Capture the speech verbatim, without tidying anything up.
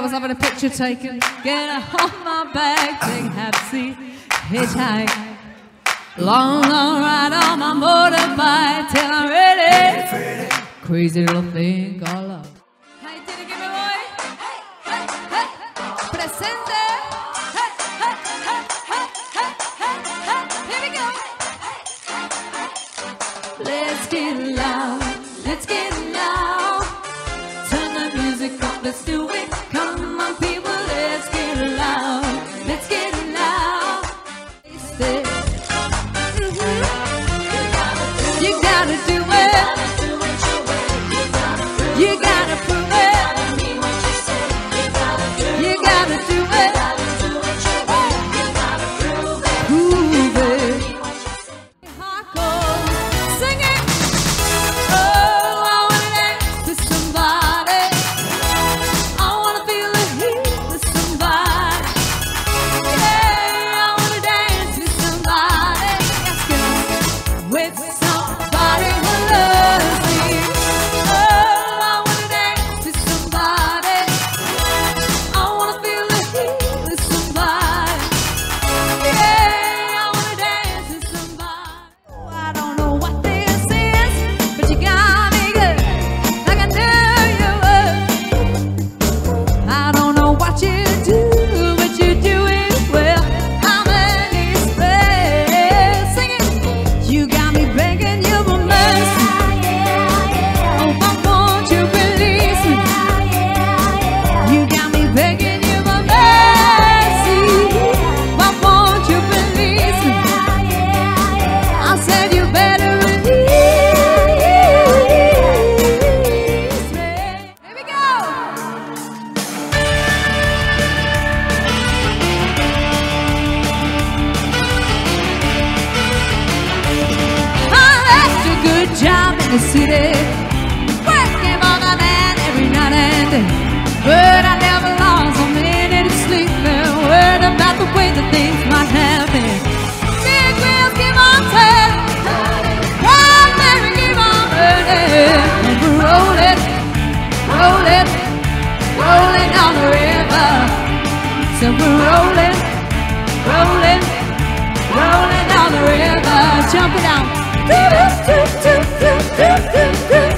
I was having a picture taken. Get a hold my bag, take Hepsi, hitchhike. Long, long ride on my motorbike till I'm ready. Crazy little thing called love. Let's get loud, let's get loud. Turn the music up, let's do it. Come on people, let's get loud, let's get loud. You gotta do it, you gotta do it your way. You gotta prove it, you gotta prove it. You gotta mean what you say, you gotta do it. You gotta do it, you gotta do it your way. You gotta prove it, prove it. The city, working on the man every night and day, but I never lost a minute of sleep and worried about the way that things might happen. Big wheels keep on turning, wild Mary keep on burning, and we're rolling, rolling, rolling on the river. So we're rolling, rolling, rolling on the river, jumping out. Do do do do do do.